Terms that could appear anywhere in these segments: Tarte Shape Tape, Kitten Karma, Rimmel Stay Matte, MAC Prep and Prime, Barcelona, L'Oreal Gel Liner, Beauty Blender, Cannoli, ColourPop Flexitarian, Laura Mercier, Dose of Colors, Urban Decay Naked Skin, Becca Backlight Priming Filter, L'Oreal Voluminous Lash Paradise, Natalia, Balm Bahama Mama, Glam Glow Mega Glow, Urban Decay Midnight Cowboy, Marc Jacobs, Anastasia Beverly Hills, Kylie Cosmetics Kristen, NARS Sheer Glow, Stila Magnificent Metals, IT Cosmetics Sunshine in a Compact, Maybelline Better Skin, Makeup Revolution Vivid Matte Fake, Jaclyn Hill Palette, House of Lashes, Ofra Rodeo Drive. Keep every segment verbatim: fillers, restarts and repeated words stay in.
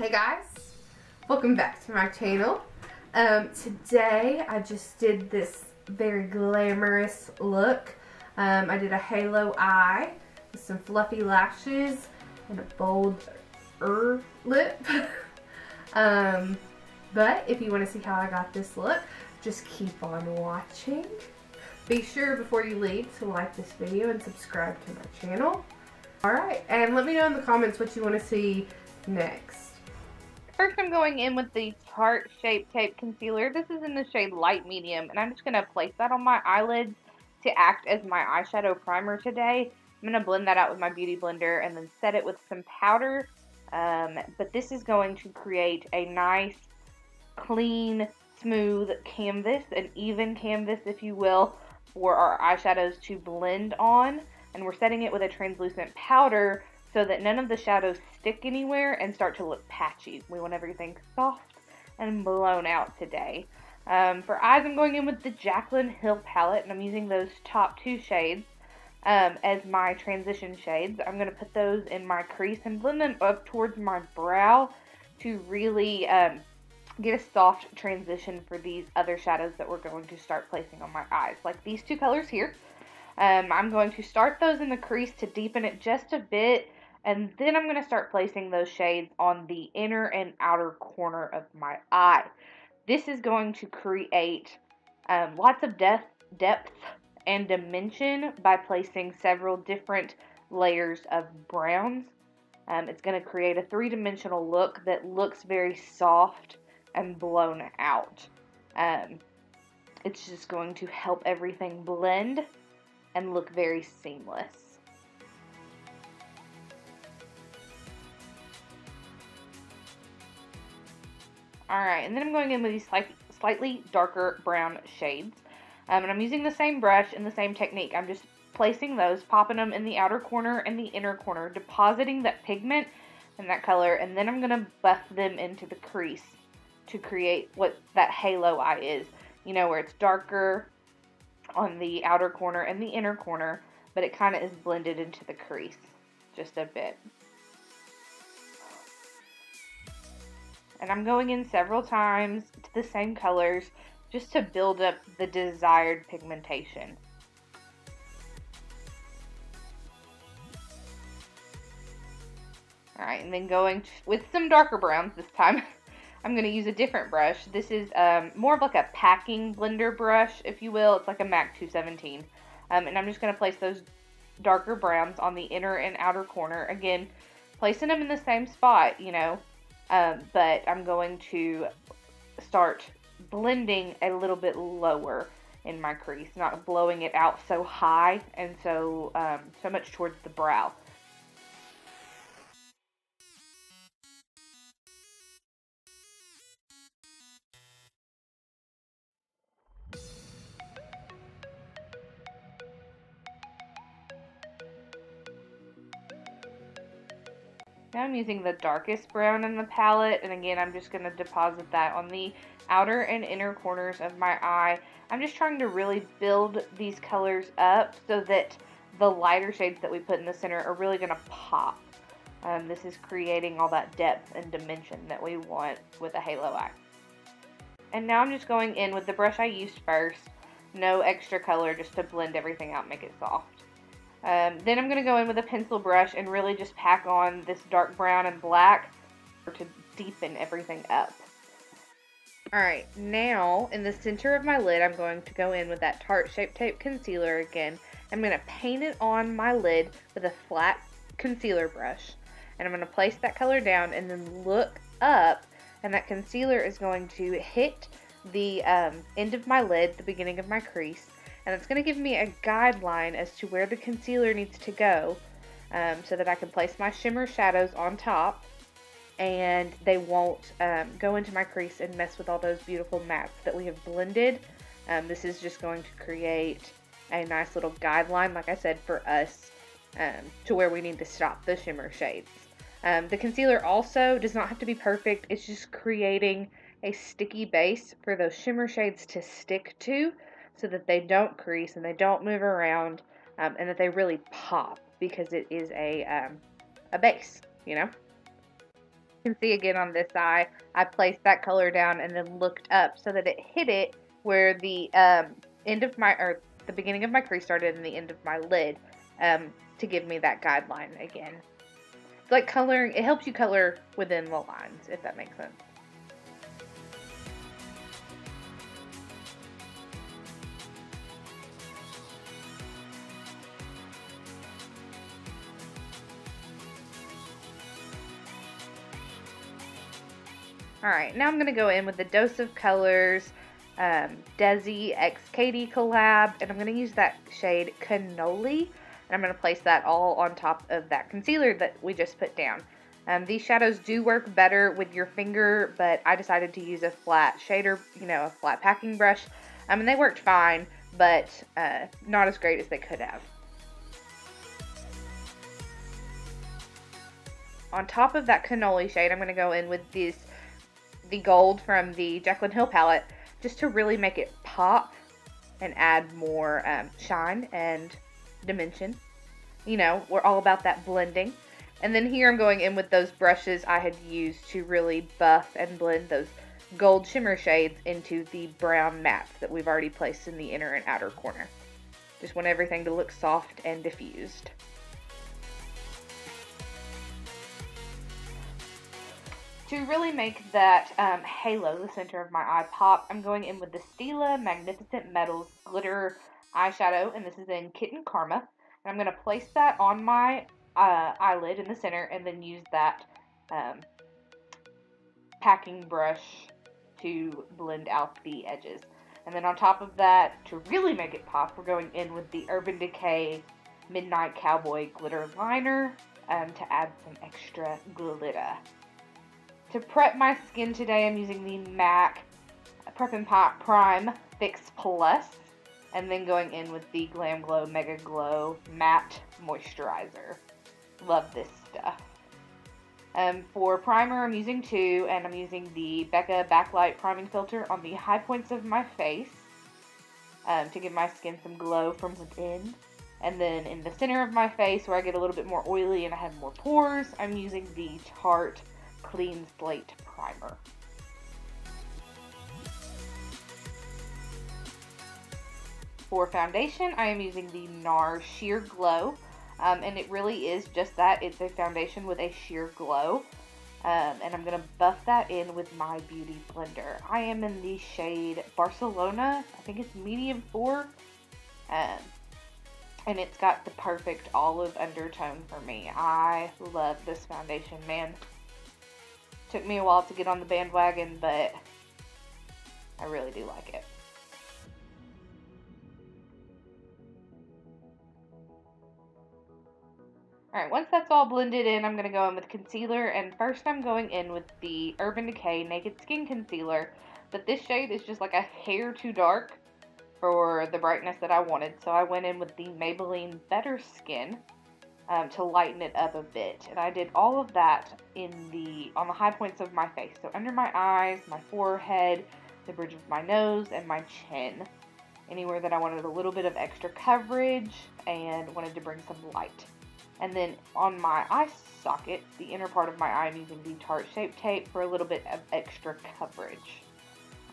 Hey guys, welcome back to my channel. Um, today I just did this very glamorous look. Um, I did a halo eye with some fluffy lashes and a bolder lip. um, but if you want to see how I got this look, just keep on watching. Be sure before you leave to like this video and subscribe to my channel. Alright, and let me know in the comments what you want to see next. First I'm going in with the Tarte Shape Tape Concealer. This is in the shade Light Medium, and I'm just going to place that on my eyelids to act as my eyeshadow primer today. I'm going to blend that out with my Beauty Blender and then set it with some powder. Um, but this is going to create a nice, clean, smooth canvas, an even canvas if you will, for our eyeshadows to blend on, and we're setting it with a translucent powder so that none of the shadows stick anywhere and start to look patchy. We want everything soft and blown out today. Um, for eyes, I'm going in with the Jaclyn Hill Palette, and I'm using those top two shades um, as my transition shades. I'm going to put those in my crease and blend them up towards my brow to really um, get a soft transition for these other shadows that we're going to start placing on my eyes, like these two colors here. Um, I'm going to start those in the crease to deepen it just a bit, and then I'm going to start placing those shades on the inner and outer corner of my eye. This is going to create um, lots of depth, depth and dimension by placing several different layers of browns. Um, it's going to create a three-dimensional look that looks very soft and blown out. Um, it's just going to help everything blend and look very seamless. Alright, and then I'm going in with these slight, slightly darker brown shades. Um, and I'm using the same brush and the same technique. I'm just placing those, popping them in the outer corner and the inner corner, depositing that pigment and that color, and then I'm going to buff them into the crease to create what that halo eye is. You know, where it's darker on the outer corner and the inner corner, but it kind of is blended into the crease just a bit. And I'm going in several times to the same colors just to build up the desired pigmentation. Alright, and then going with some darker browns this time. I'm going to use a different brush. This is um, more of like a packing blender brush, if you will. It's like a MAC two seventeen. Um, and I'm just going to place those darker browns on the inner and outer corner. Again, placing them in the same spot, you know. Um, but I'm going to start blending a little bit lower in my crease. Not blowing it out so high and so, um, so much towards the brow. Now I'm using the darkest brown in the palette, and again, I'm just going to deposit that on the outer and inner corners of my eye. I'm just trying to really build these colors up so that the lighter shades that we put in the center are really going to pop. Um, this is creating all that depth and dimension that we want with a halo eye. And now I'm just going in with the brush I used first. No extra color, just to blend everything out and make it soft. Um, then I'm going to go in with a pencil brush and really just pack on this dark brown and black to deepen everything up. Alright, now in the center of my lid, I'm going to go in with that Tarte Shape Tape Concealer again. I'm going to paint it on my lid with a flat concealer brush. And I'm going to place that color down and then look up, and that concealer is going to hit the um, end of my lid, the beginning of my crease. And it's going to give me a guideline as to where the concealer needs to go um, so that I can place my shimmer shadows on top and they won't um, go into my crease and mess with all those beautiful mattes that we have blended. Um, this is just going to create a nice little guideline, like I said, for us um, to where we need to stop the shimmer shades. Um, the concealer also does not have to be perfect. It's just creating a sticky base for those shimmer shades to stick to, so that they don't crease and they don't move around, um, and that they really pop because it is a, um, a base, you know? You can see again on this eye, I placed that color down and then looked up so that it hit it where the um, end of my, or the beginning of my crease started and the end of my lid, um, to give me that guideline again. It's like coloring, it helps you color within the lines, if that makes sense. Alright, now I'm going to go in with the Dose of Colors um, Desi X K D collab, and I'm going to use that shade Cannoli, and I'm going to place that all on top of that concealer that we just put down. Um, these shadows do work better with your finger, but I decided to use a flat shader, you know, a flat packing brush. I mean, they worked fine, but uh, not as great as they could have. On top of that Cannoli shade, I'm going to go in with this the gold from the Jaclyn Hill palette, just to really make it pop and add more um, shine and dimension. You know, we're all about that blending. And then here I'm going in with those brushes I had used to really buff and blend those gold shimmer shades into the brown mattes that we've already placed in the inner and outer corner. Just want everything to look soft and diffused. To really make that um, halo, the center of my eye, pop, I'm going in with the Stila Magnificent Metals Glitter Eyeshadow, and this is in Kitten Karma. And I'm going to place that on my uh, eyelid in the center, and then use that um, packing brush to blend out the edges. And then on top of that, to really make it pop, we're going in with the Urban Decay Midnight Cowboy Glitter Liner um, to add some extra glitter. To prep my skin today, I'm using the MAC Prep and Prime Fix Plus, and then going in with the Glam Glow Mega Glow Matte Moisturizer. Love this stuff. Um, for primer, I'm using two, and I'm using the Becca Backlight Priming Filter on the high points of my face um, to give my skin some glow from within. And then in the center of my face, where I get a little bit more oily and I have more pores, I'm using the Tarte Clean Slate Primer. For foundation, I am using the NARS Sheer Glow, um, and it really is just that. It's a foundation with a sheer glow, um, and I'm going to buff that in with my Beauty Blender. I am in the shade Barcelona, I think it's medium four, um, and it's got the perfect olive undertone for me. I love this foundation, man. Took me a while to get on the bandwagon, but I really do like it. Alright, once that's all blended in, I'm going to go in with concealer, and first I'm going in with the Urban Decay Naked Skin Concealer, but this shade is just like a hair too dark for the brightness that I wanted, so I went in with the Maybelline Better Skin Um, to lighten it up a bit, and I did all of that in the on the high points of my face, so under my eyes, my forehead, the bridge of my nose, and my chin, anywhere that I wanted a little bit of extra coverage and wanted to bring some light. And then on my eye socket, the inner part of my eye, I'm using the Tarte Shape Tape for a little bit of extra coverage.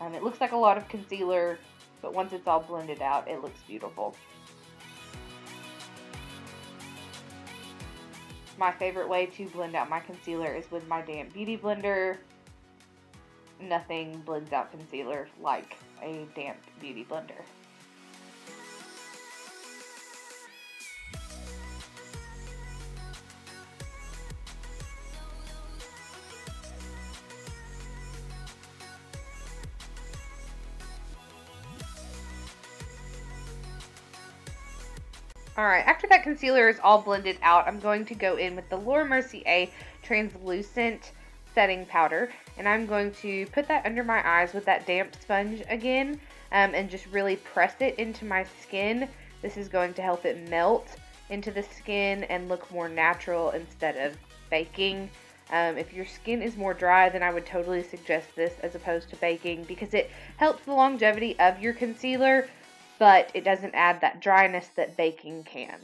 Um, it looks like a lot of concealer, but once it's all blended out, it looks beautiful. My favorite way to blend out my concealer is with my damp Beauty Blender. Nothing blends out concealer like a damp Beauty Blender. Alright, after that concealer is all blended out, I'm going to go in with the Laura Mercier Translucent Setting Powder, and I'm going to put that under my eyes with that damp sponge again, um, and just really press it into my skin. This is going to help it melt into the skin and look more natural instead of baking. Um, if your skin is more dry, then I would totally suggest this as opposed to baking, because it helps the longevity of your concealer, but it doesn't add that dryness that baking can.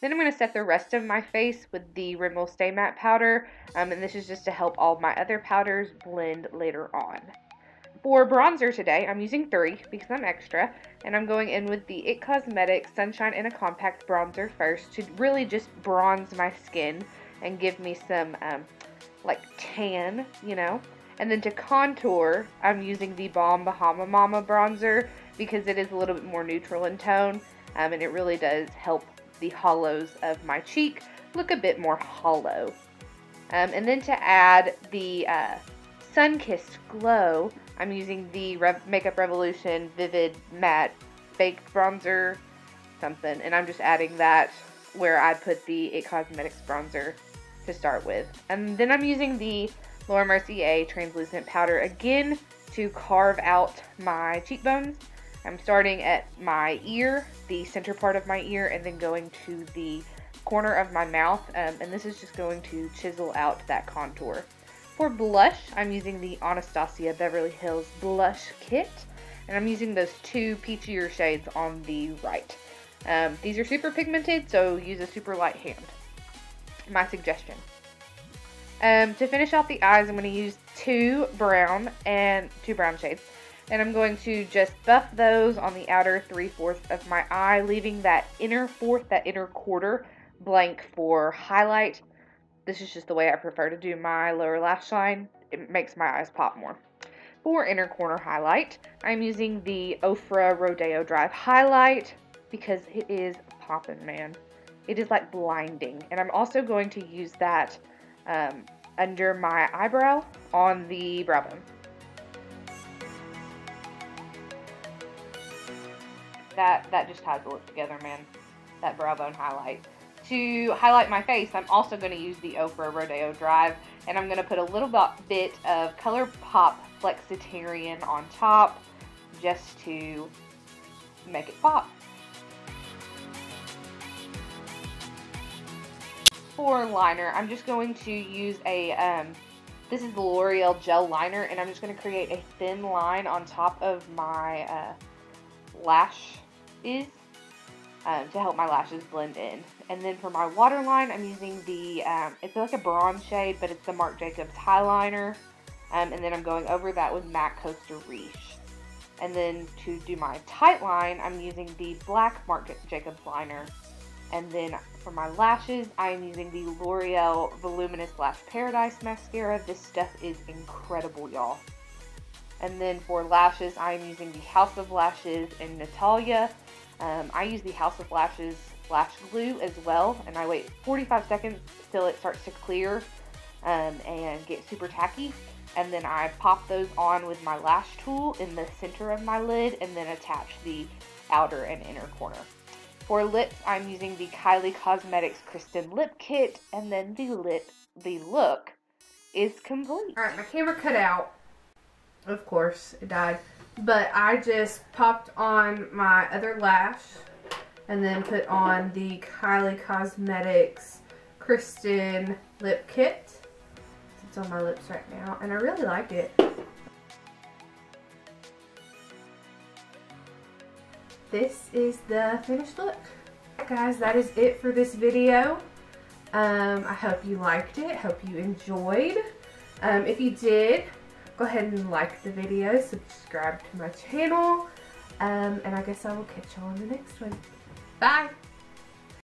Then I'm going to set the rest of my face with the Rimmel Stay Matte powder, um, and this is just to help all my other powders blend later on. For bronzer today, I'm using three because I'm extra, and I'm going in with the I T Cosmetics Sunshine in a Compact bronzer first to really just bronze my skin and give me some, um, like, tan, you know. And then to contour, I'm using the Balm Bahama Mama bronzer because it is a little bit more neutral in tone, um, and it really does help the hollows of my cheek look a bit more hollow. Um, and then to add the uh, Sun-Kissed Glow, I'm using the Re Makeup Revolution Vivid Matte Fake bronzer something, and I'm just adding that where I put the I T Cosmetics bronzer to start with. And then I'm using the Laura Mercier translucent powder again to carve out my cheekbones. I'm starting at my ear, the center part of my ear, and then going to the corner of my mouth, um, and this is just going to chisel out that contour. For blush, I'm using the Anastasia Beverly Hills Blush Kit, and I'm using those two peachier shades on the right. Um, these are super pigmented, so use a super light hand. My suggestion. Um, to finish off the eyes, I'm going to use two brown and two brown shades. And I'm going to just buff those on the outer three-fourths of my eye, leaving that inner fourth, that inner quarter, blank for highlight. This is just the way I prefer to do my lower lash line. It makes my eyes pop more. For inner corner highlight, I'm using the Ofra Rodeo Drive highlight because it is poppin', man. It is like blinding. And I'm also going to use that um, under my eyebrow on the brow bone. That, that just ties the look together, man. That brow bone highlight. To highlight my face, I'm also going to use the Ofra Rodeo Drive, and I'm going to put a little bit of ColourPop Flexitarian on top just to make it pop. For liner, I'm just going to use a, um, this is the L'Oreal Gel Liner, and I'm just going to create a thin line on top of my uh, lash is um, to help my lashes blend in. And then for my waterline, I'm using the um, it's like a bronze shade, but it's the Marc Jacobs Highliner, um, and then I'm going over that with M A C Riche. And then to do my tight line, I'm using the black Marc Jacobs liner. And then for my lashes, I'm using the L'Oreal Voluminous Lash Paradise mascara. This stuff is incredible, y'all. And then for lashes, I'm using the House of Lashes in Natalia. Um, I use the House of Lashes lash glue as well, and I wait forty-five seconds till it starts to clear um, and get super tacky. And then I pop those on with my lash tool in the center of my lid and then attach the outer and inner corner. For lips, I'm using the Kylie Cosmetics Kristen Lip Kit, and then the lip, the look is complete. All right, my camera cut out. Of course, it died, but I just popped on my other lash and then put on the Kylie Cosmetics Kristen Lip Kit. It's on my lips right now, and I really liked it. This is the finished look. Guys, that is it for this video. Um, I hope you liked it, hope you enjoyed. Um, if you did, go ahead and like the video, subscribe to my channel, um, and I guess I will catch y'all on the next one. Bye!